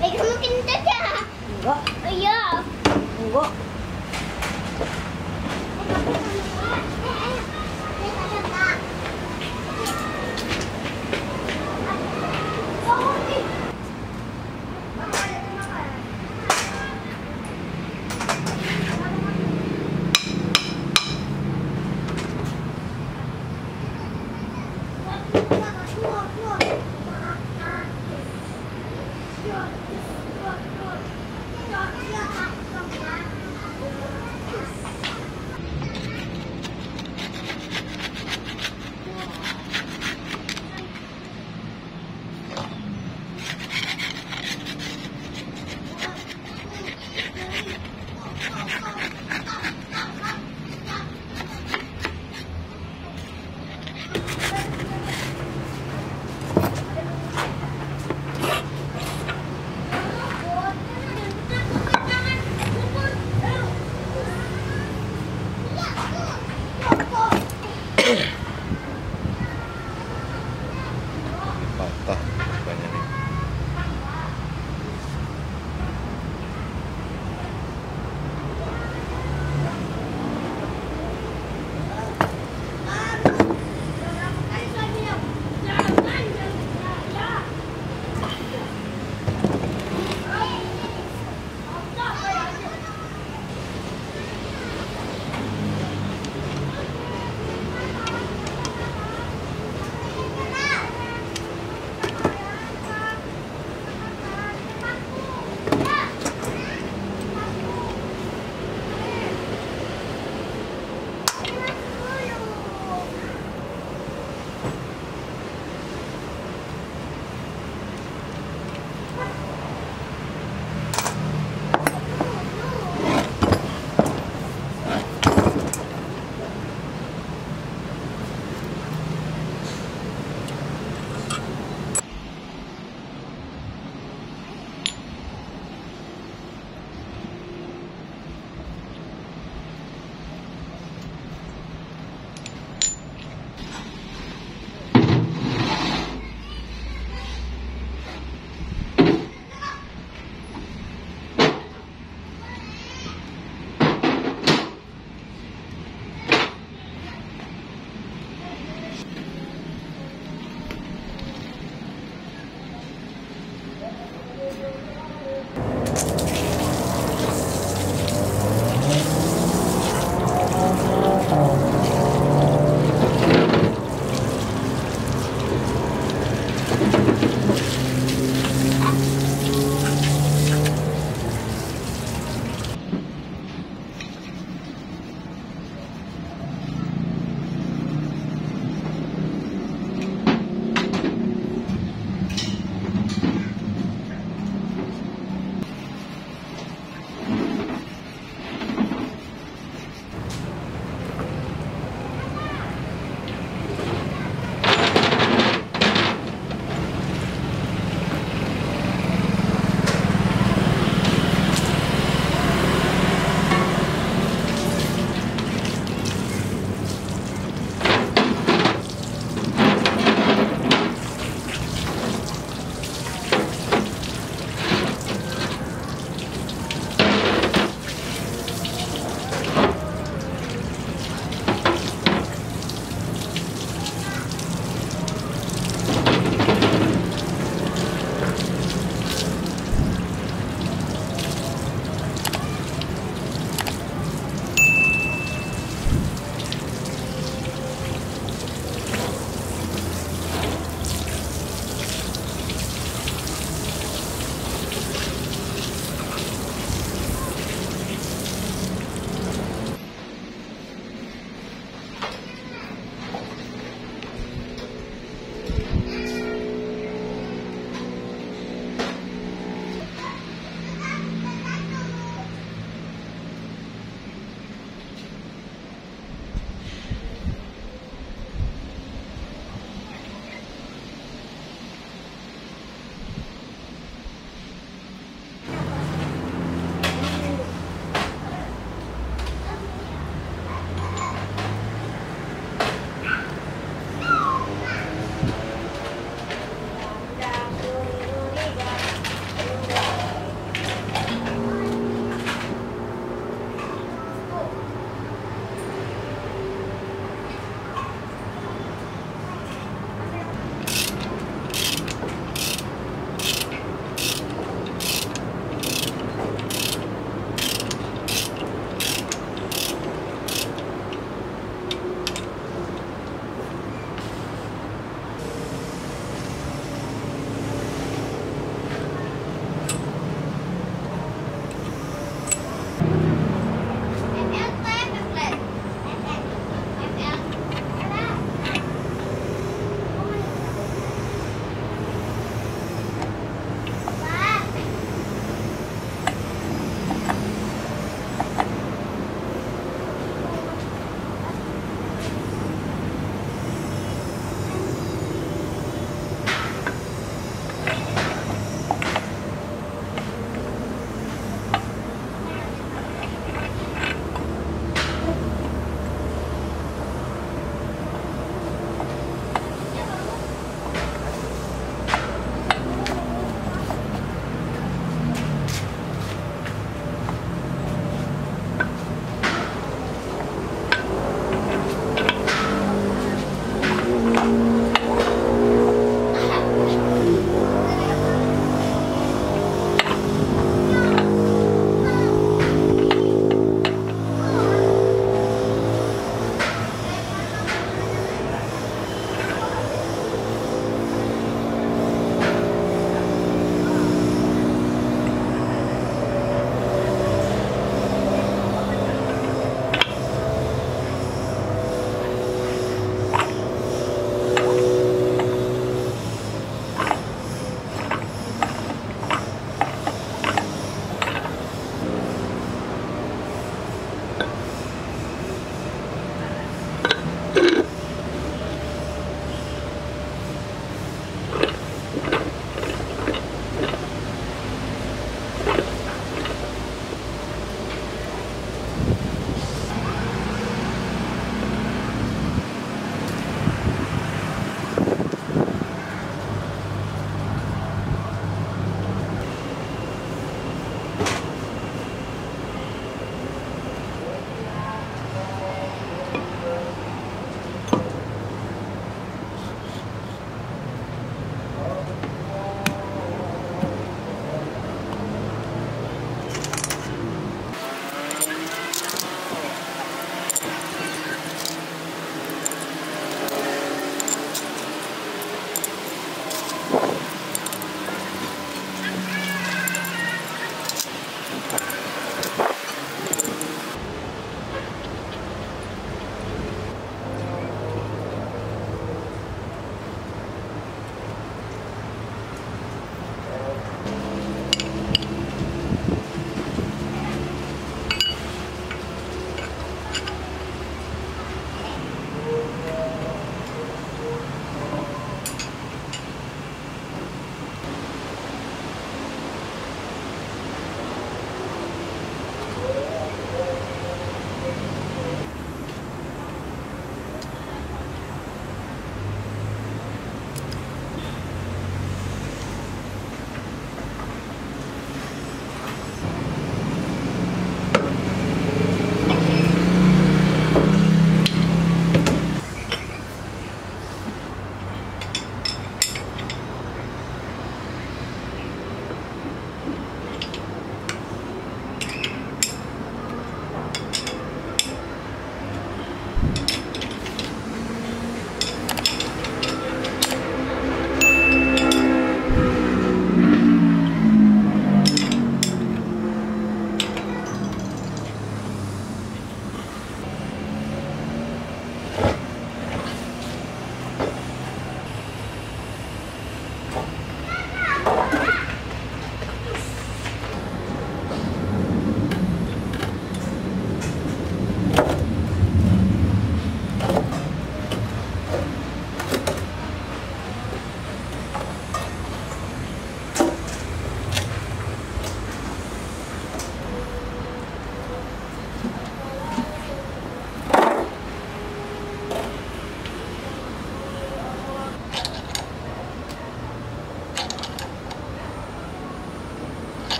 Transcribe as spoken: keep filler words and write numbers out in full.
May kumukinta siya. Ngo. Ayo. Ngo.